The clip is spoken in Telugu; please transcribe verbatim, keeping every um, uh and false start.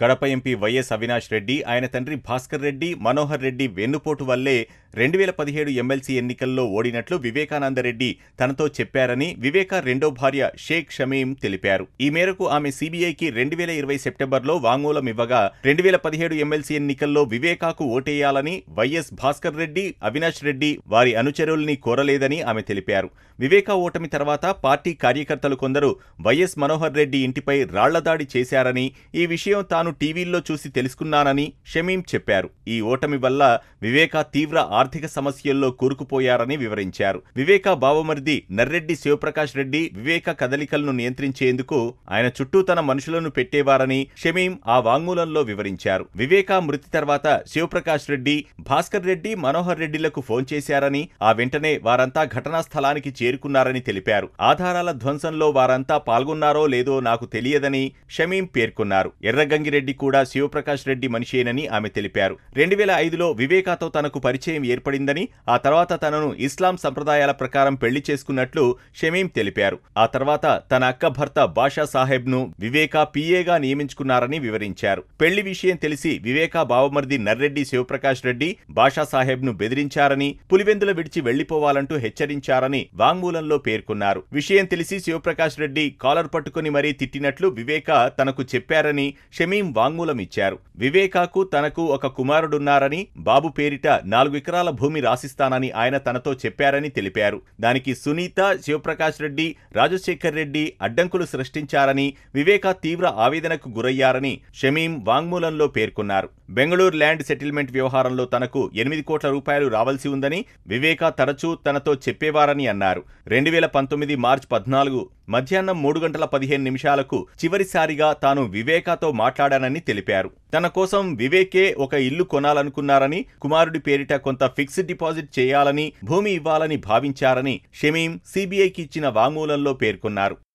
కడప ఎంపీ వైఎస్ అవినాష్ రెడ్డి, ఆయన తండ్రి భాస్కర్ రెడ్డి, మనోహర్ రెడ్డి వెన్నుపోటు వల్లే రెండు వేల పదిహేడు ఎమ్మెల్సీ ఎన్నికల్లో ఓడినట్లు వివేకానందరెడ్డి తనతో చెప్పారని వివేక రెండో భార్య షేక్ షమీం తెలిపారు. ఈ మేరకు ఆమె సీబీఐకి రెండు వేల ఇరవై సెప్టెంబర్లో వాంగ్మూలం ఇవ్వగా రెండు వేల పదిహేడు ఎమ్మెల్సీ ఎన్నికల్లో వివేకాకు ఓటేయాలని వైఎస్ భాస్కర్ రెడ్డి, అవినాష్ రెడ్డి వారి అనుచరుల్ని కోరలేదని ఆమె తెలిపారు. వివేక ఓటమి తర్వాత పార్టీ కార్యకర్తలు కొందరు వైఎస్ మనోహర్ రెడ్డి ఇంటిపై రాళ్లదాడి చేశారని, ఈ విషయం తాను టీవీల్లో చూసి తెలుసుకున్నానని షమీం చెప్పారు. ఈ ఓటమి వల్ల వివేక తీవ్ర ఆర్థిక సమస్యల్లో కూరుకుపోయారని వివరించారు. వివేక బావమరిది నర్రెడ్డి శివప్రకాష్ రెడ్డి వివేక కదలికలను నియంత్రించేందుకు ఆయన చుట్టూ తన మనుషులను పెట్టేవారని షమీం ఆ వాంగ్మూలంలో వివరించారు. వివేక మృతి తర్వాత శివప్రకాష్ రెడ్డి, భాస్కర్ రెడ్డి, మనోహర్ రెడ్డిలకు ఫోన్ చేశారని, ఆ వెంటనే వారంతా ఘటనా స్థలానికి చేరుకున్నారని తెలిపారు. ఆధారాల ధ్వంసంలో వారంతా పాల్గొన్నారో లేదో నాకు తెలియదని షమీం పేర్కొన్నారు. ఎర్రగంగిరెడ్డి కూడా శివప్రకాష్ రెడ్డి మనిషేనని ఆమె తెలిపారు. రెండు వేల ఐదులో వివేకతో తనకు పరిచయం ఏర్పడిందని, ఆ తర్వాత తనను ఇస్లాం సంప్రదాయాల ప్రకారం పెళ్లి చేసుకున్నట్లు షమీం తెలిపారు. ఆ తర్వాత తన అక్క భర్త బాషా సాహెబ్ను వివేక పిఏగా నియమించుకున్నారని వివరించారు. పెళ్లి విషయం తెలిసి వివేక బావమర్ది నర్రెడ్డి శివప్రకాష్ రెడ్డి బాషా సాహెబ్ను బెదిరించారని, పులివెందుల విడిచి వెళ్లిపోవాలంటూ హెచ్చరించారని వాంగ్మూలంలో పేర్కొన్నారు. విషయం తెలిసి శివప్రకాష్ రెడ్డి కాలర్ పట్టుకుని మరీ తిట్టినట్లు వివేక తనకు చెప్పారని షమీం వాంగ్మూలం ఇచ్చారు. వివేకకు తనకు ఒక కుమారుడున్నారని, బాబు పేరిట నాలుగు ఎకరాల భూమి రాసిస్తానని ఆయన తనతో చెప్పారని తెలిపారు. దానికి సునీత, శివప్రకాష్ రెడ్డి, రాజశేఖర్ రెడ్డి అడ్డంకులు సృష్టించారని, వివేక తీవ్ర ఆవేదనకు గురయ్యారని షమీం వాంగ్మూలంలో పేర్కొన్నారు. బెంగళూరు ల్యాండ్ సెటిల్మెంట్ వ్యవహారంలో తనకు ఎనిమిది కోట్ల రూపాయలు రావాల్సి ఉందని వివేక తరచూ తనతో చెప్పేవారని అన్నారు. రెండు వేల పంతొమ్మిది మార్చి పద్నాలుగు మధ్యాహ్నం మూడు గంటల పదిహేను నిమిషాలకు చివరిసారిగా తాను వివేకతో మాట్లాడానని తెలిపారు. తన కోసం వివేకే ఒక ఇల్లు కొనాలనుకున్నారని, కుమారుడి పేరిట కొంత ఫిక్స్డ్ డిపాజిట్ చేయాలని, భూమి ఇవ్వాలని భావించారని షమీం సీబీఐకి ఇచ్చిన వాంగ్మూలంలో పేర్కొన్నారు.